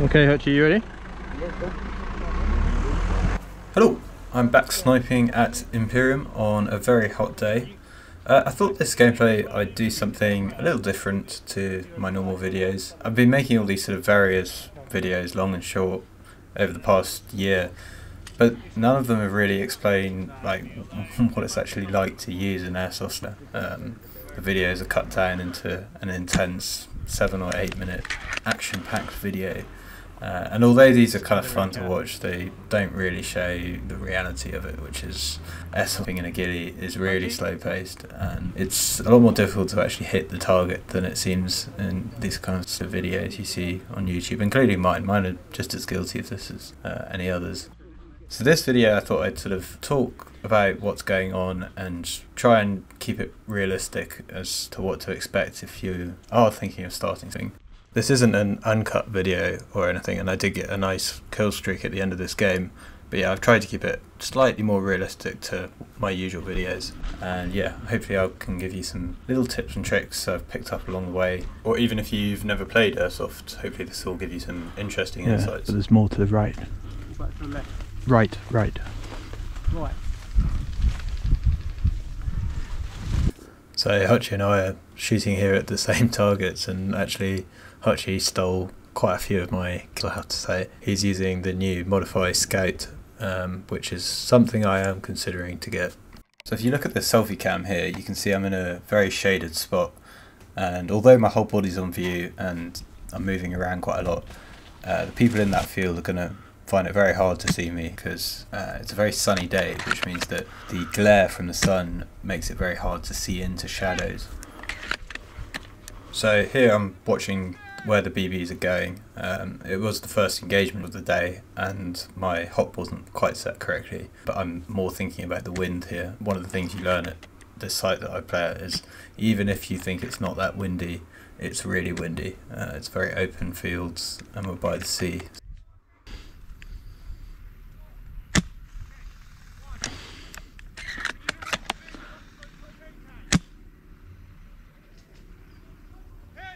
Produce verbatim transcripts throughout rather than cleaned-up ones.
Okay, Hutchy, you ready? Hello, I'm back sniping at Imperium on a very hot day. Uh, I thought this gameplay I'd do something a little different to my normal videos. I've been making all these sort of various videos, long and short, over the past year, but none of them have really explained like what it's actually like to use an airsoft. Um, the videos are cut down into an intense seven or eight minute action-packed video. Uh, and although these are kind of fun to watch, they don't really show the reality of it, which is airsofting in a ghillie is really slow-paced, and it's a lot more difficult to actually hit the target than it seems in these kinds of videos you see on YouTube, including mine. Mine are just as guilty of this as uh, any others. So this video I thought I'd sort of talk about what's going on and try and keep it realistic as to what to expect if you are thinking of starting things. This isn't an uncut video or anything, and I did get a nice kill streak at the end of this game, but yeah, I've tried to keep it slightly more realistic to my usual videos, and yeah, hopefully I can give you some little tips and tricks I've picked up along the way, or even if you've never played Airsoft, hopefully this will give you some interesting yeah, insights. But there's more to the right. Right, to the left. Right, right. Right. So Hutchy and I are shooting here at the same targets, and actually Hutchy stole quite a few of my kills, I have to say. He's using the new Modify Scout, um, which is something I am considering to get. So if you look at the selfie cam here, you can see I'm in a very shaded spot, and although my whole body's on view and I'm moving around quite a lot, uh, the people in that field are going to find it very hard to see me because uh, it's a very sunny day, which means that the glare from the sun makes it very hard to see into shadows. So here I'm watching where the B Bs are going. Um, it was the first engagement of the day and my hop wasn't quite set correctly, but I'm more thinking about the wind here. One of the things you learn at this site that I play at is even if you think it's not that windy, it's really windy. Uh, it's very open fields and we're by the sea.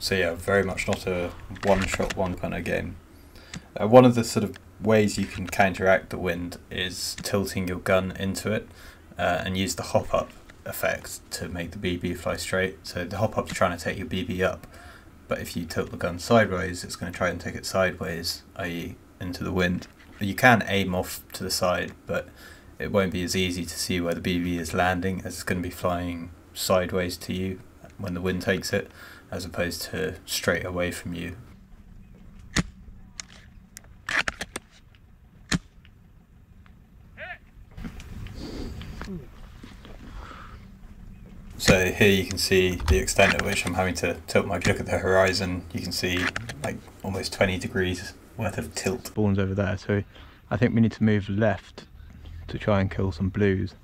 So yeah, very much not a one-shot, one kind of game. Uh, one of the sort of ways you can counteract the wind is tilting your gun into it uh, and use the hop-up effect to make the B B fly straight. So the hop-up's trying to take your B B up, but if you tilt the gun sideways, it's going to try and take it sideways, that is into the wind. You can aim off to the side, but it won't be as easy to see where the B B is landing as it's going to be flying sideways to you when the wind takes it, as opposed to straight away from you. So here you can see the extent at which I'm having to tilt my, if you look at the horizon, you can see like almost twenty degrees worth of tilt. Bourne's over there, so I think we need to move left to try and kill some blues.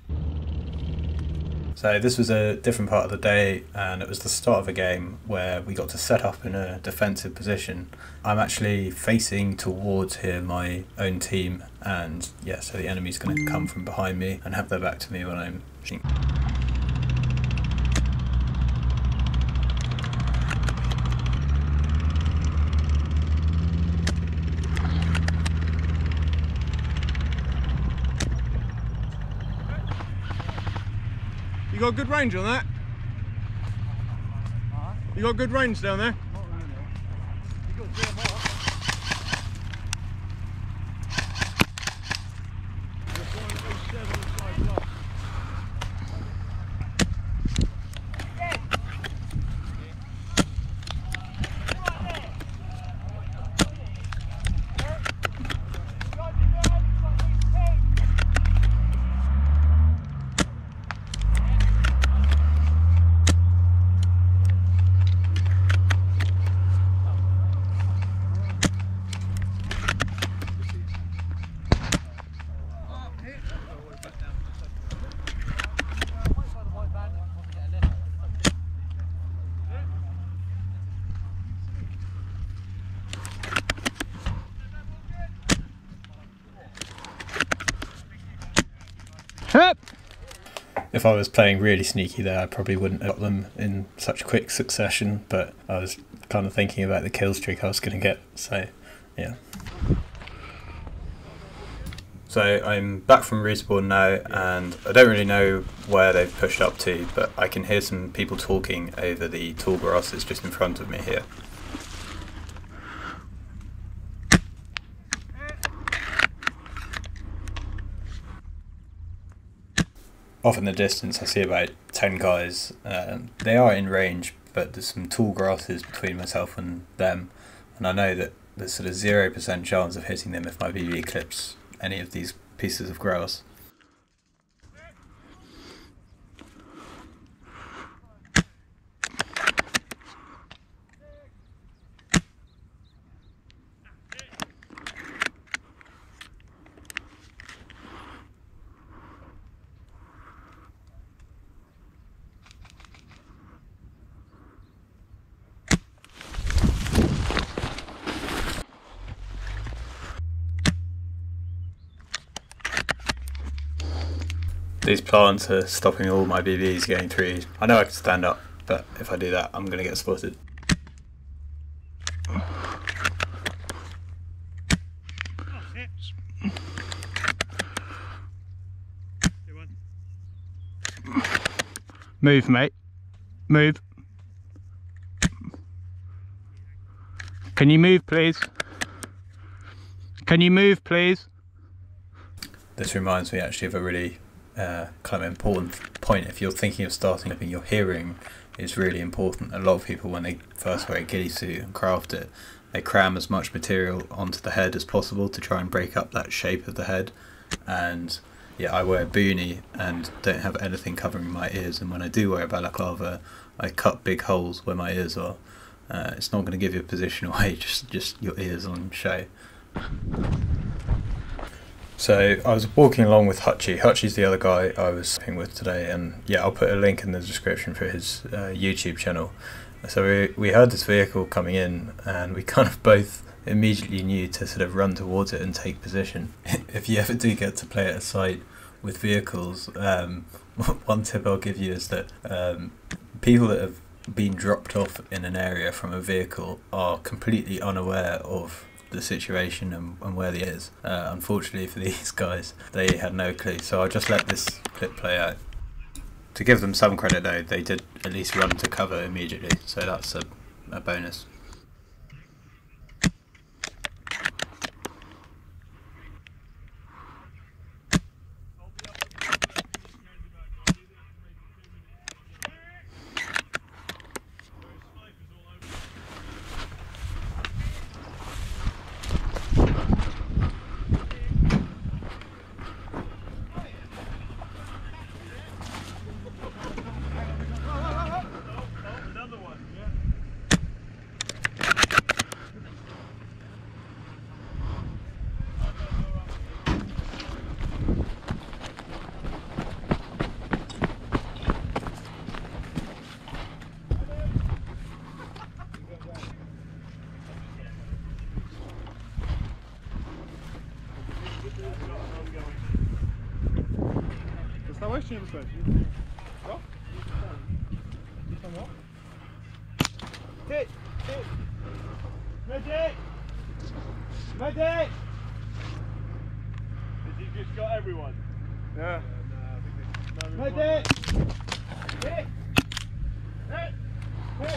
So this was a different part of the day, and it was the start of a game where we got to set up in a defensive position. I'm actually facing towards here my own team, and yeah, so the enemy's going to come from behind me and have their back to me when I'm shooting. You got good range on that? You got good range down there? Not really. You got three If I was playing really sneaky there, I probably wouldn't have got them in such quick succession, but I was kind of thinking about the kill streak I was going to get, so Yeah. So I'm back from respawn now, and I don't really know where they've pushed up to, but I can hear some people talking over the tall grass that's just in front of me here. Off in the distance I see about ten guys. Uh, they are in range, but there's some tall grasses between myself and them, and I know that there's sort of zero percent chance of hitting them if my B B clips any of these pieces of grass. These plants are stopping all my B Bs going through. I know I can stand up, but if I do that, I'm going to get spotted. Move, mate. Move. Can you move, please? Can you move, please? This reminds me actually of a really Uh, kind of important point. If you're thinking of starting clipping, your hearing is really important. A lot of people, when they first wear a ghillie suit and craft it, they cram as much material onto the head as possible to try and break up that shape of the head. And yeah, I wear a boonie and don't have anything covering my ears, and when I do wear a balaclava, I cut big holes where my ears are. Uh, it's not going to give your position away, just, just your ears on show. So I was walking along with Hutchy. Hutchy's the other guy I was hanging with today, and yeah, I'll put a link in the description for his uh, YouTube channel. So we, we heard this vehicle coming in, and we kind of both immediately knew to sort of run towards it and take position. If you ever do get to play at a site with vehicles, um, one tip I'll give you is that um, people that have been dropped off in an area from a vehicle are completely unaware of the situation and, and where they is. Uh, unfortunately for these guys, they had no clue, so I'll just let this clip play out. To give them some credit though, they did at least run to cover immediately, so that's a, a bonus. Medic! Did you just got everyone? Yeah. Uh, no, Medic! Hey! Hey! Hey!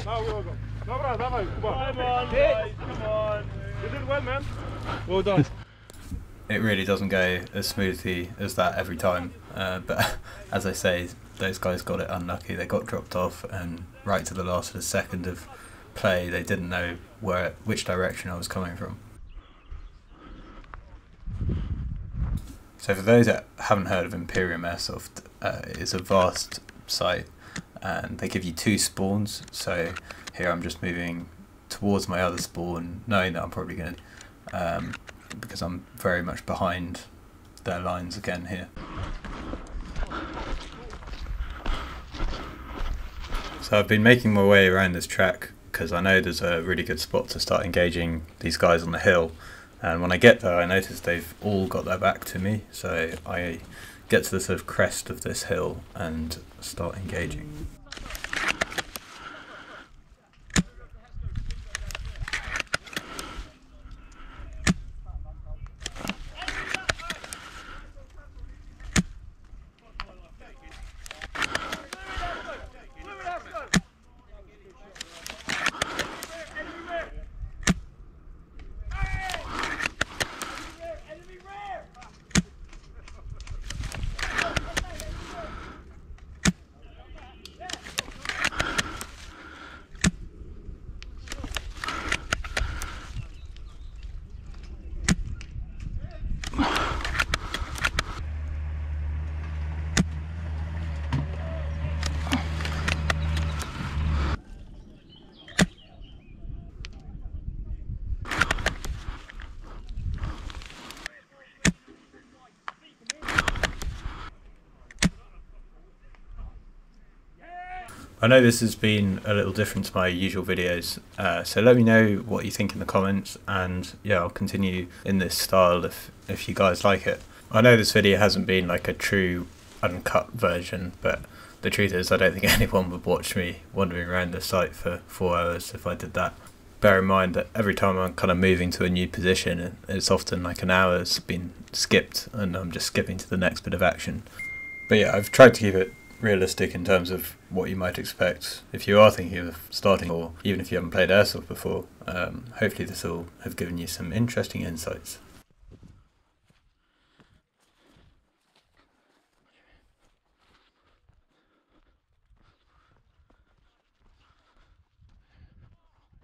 No, we'll go. No, brother, no, no. Come on. Come on, guys, come on. You did well, man. Well done. It really doesn't go as smoothly as that every time, uh, but as I say, those guys got it unlucky. They got dropped off, and right to the last sort of second of play, they didn't know where, which direction I was coming from. So for those that haven't heard of Imperium Airsoft, uh, it's a vast site and they give you two spawns. So here I'm just moving towards my other spawn, knowing that I'm probably going to, um, because I'm very much behind their lines again here. So I've been making my way around this track because I know there's a really good spot to start engaging these guys on the hill. And when I get there, I notice they've all got their back to me, so I get to the sort of crest of this hill and start engaging. I know this has been a little different to my usual videos, uh, so let me know what you think in the comments, and yeah, I'll continue in this style if, if you guys like it. I know this video hasn't been like a true uncut version, but the truth is I don't think anyone would watch me wandering around the site for four hours if I did that. Bear in mind that every time I'm kind of moving to a new position, it's often like an hour has been skipped and I'm just skipping to the next bit of action. But yeah, I've tried to keep it realistic in terms of what you might expect if you are thinking of starting, or even if you haven't played Airsoft before. Um, hopefully this will have given you some interesting insights.